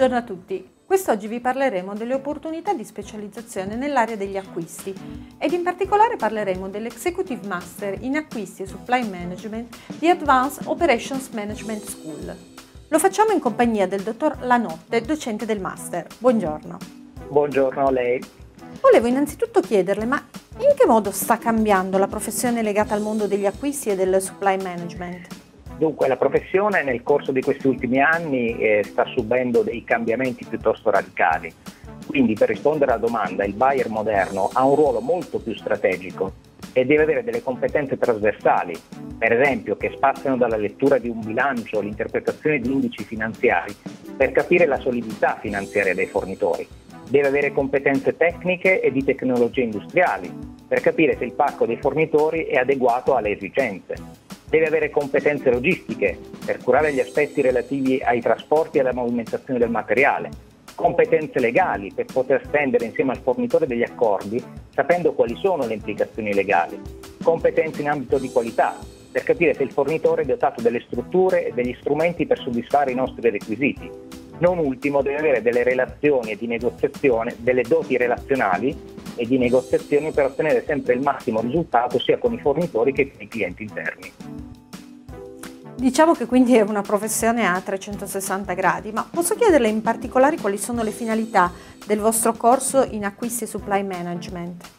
Buongiorno a tutti, quest'oggi vi parleremo delle opportunità di specializzazione nell'area degli acquisti ed in particolare parleremo dell'Executive Master in Acquisti e Supply Management di Advance Operations Management School. Lo facciamo in compagnia del dottor La Notte, docente del Master. Buongiorno. Buongiorno a lei. Volevo innanzitutto chiederle, ma in che modo sta cambiando la professione legata al mondo degli acquisti e del supply management? Dunque, la professione nel corso di questi ultimi anni sta subendo dei cambiamenti piuttosto radicali, quindi per rispondere alla domanda il buyer moderno ha un ruolo molto più strategico e deve avere delle competenze trasversali, per esempio che spaziano dalla lettura di un bilancio all'interpretazione di indici finanziari per capire la solidità finanziaria dei fornitori, deve avere competenze tecniche e di tecnologie industriali per capire se il pacco dei fornitori è adeguato alle esigenze. Deve avere competenze logistiche per curare gli aspetti relativi ai trasporti e alla movimentazione del materiale, competenze legali per poter stendere insieme al fornitore degli accordi sapendo quali sono le implicazioni legali, competenze in ambito di qualità per capire se il fornitore è dotato delle strutture e degli strumenti per soddisfare i nostri requisiti. Non ultimo, deve avere delle relazioni e di negoziazione, delle doti relazionali e di negoziazioni per ottenere sempre il massimo risultato sia con i fornitori che con i clienti interni. Diciamo che quindi è una professione a 360 gradi, ma posso chiederle in particolare quali sono le finalità del vostro corso in acquisti e supply management?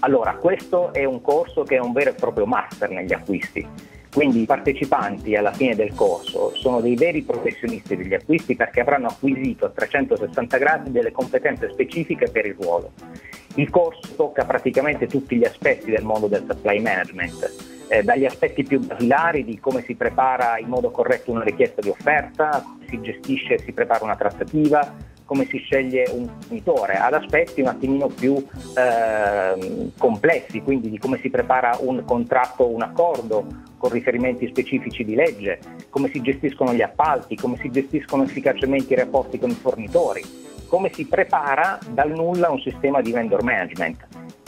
Allora, questo è un corso che è un vero e proprio master negli acquisti, quindi i partecipanti alla fine del corso sono dei veri professionisti degli acquisti perché avranno acquisito a 360 gradi delle competenze specifiche per il ruolo. Il corso tocca praticamente tutti gli aspetti del mondo del supply management, dagli aspetti più basilari di come si prepara in modo corretto una richiesta di offerta, come si gestisce e si prepara una trattativa, come si sceglie un fornitore, ad aspetti un attimino più complessi, quindi di come si prepara un contratto, un accordo con riferimenti specifici di legge, come si gestiscono gli appalti, come si gestiscono efficacemente i rapporti con i fornitori, come si prepara dal nulla un sistema di vendor management.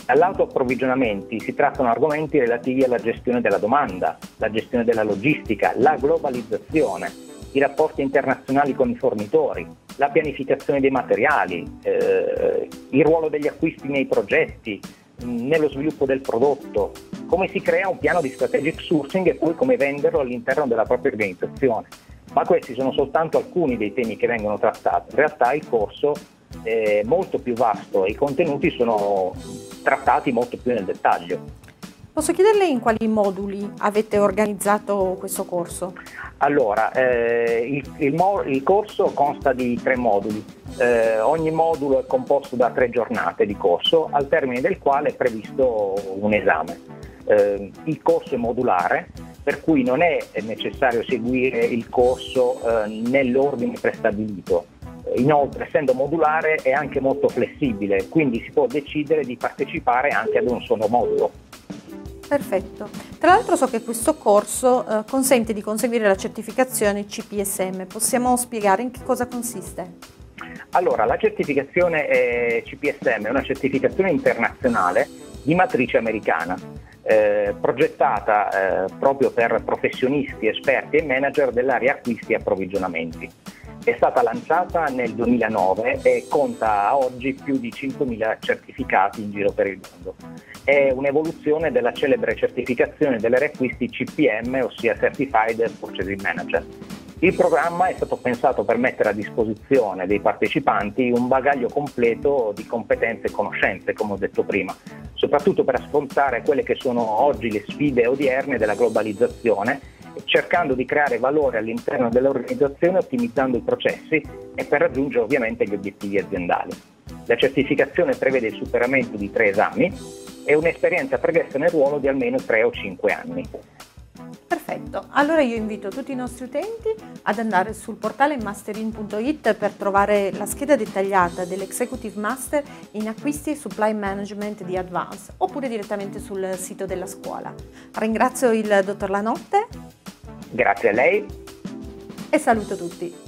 All'autoapprovvigionamenti si trattano argomenti relativi alla gestione della domanda, la gestione della logistica, la globalizzazione, i rapporti internazionali con i fornitori, la pianificazione dei materiali, il ruolo degli acquisti nei progetti, nello sviluppo del prodotto, come si crea un piano di strategic sourcing e poi come venderlo all'interno della propria organizzazione. Ma questi sono soltanto alcuni dei temi che vengono trattati. In realtà il corso è molto più vasto e i contenuti sono trattati molto più nel dettaglio. Posso chiederle in quali moduli avete organizzato questo corso? Allora, il corso consta di 3 moduli. Ogni modulo è composto da 3 giornate di corso, al termine del quale è previsto un esame. Il corso è modulare, per cui non è necessario seguire il corso nell'ordine prestabilito. Inoltre, essendo modulare, è anche molto flessibile, quindi si può decidere di partecipare anche ad un solo modulo. Perfetto. Tra l'altro so che questo corso consente di conseguire la certificazione CPSM. Possiamo spiegare in che cosa consiste? Allora, la certificazione CPSM è una certificazione internazionale di matrice americana, progettata proprio per professionisti, esperti e manager dell'area acquisti e approvvigionamenti. È stata lanciata nel 2009 e conta a oggi più di 5.000 certificati in giro per il mondo. È un'evoluzione della celebre certificazione delle acquisti CPM, ossia Certified Purchasing Manager. Il programma è stato pensato per mettere a disposizione dei partecipanti un bagaglio completo di competenze e conoscenze, come ho detto prima, soprattutto per affrontare quelle che sono oggi le sfide odierne della globalizzazione, cercando di creare valore all'interno dell'organizzazione, ottimizzando i processi e per raggiungere ovviamente gli obiettivi aziendali. La certificazione prevede il superamento di 3 esami e un'esperienza prevista nel ruolo di almeno 3 o 5 anni. Perfetto, allora io invito tutti i nostri utenti ad andare sul portale masterin.it per trovare la scheda dettagliata dell'Executive Master in Acquisti e Supply Management di Advance oppure direttamente sul sito della scuola. Ringrazio il dottor La Notte. Grazie a lei. E saluto tutti.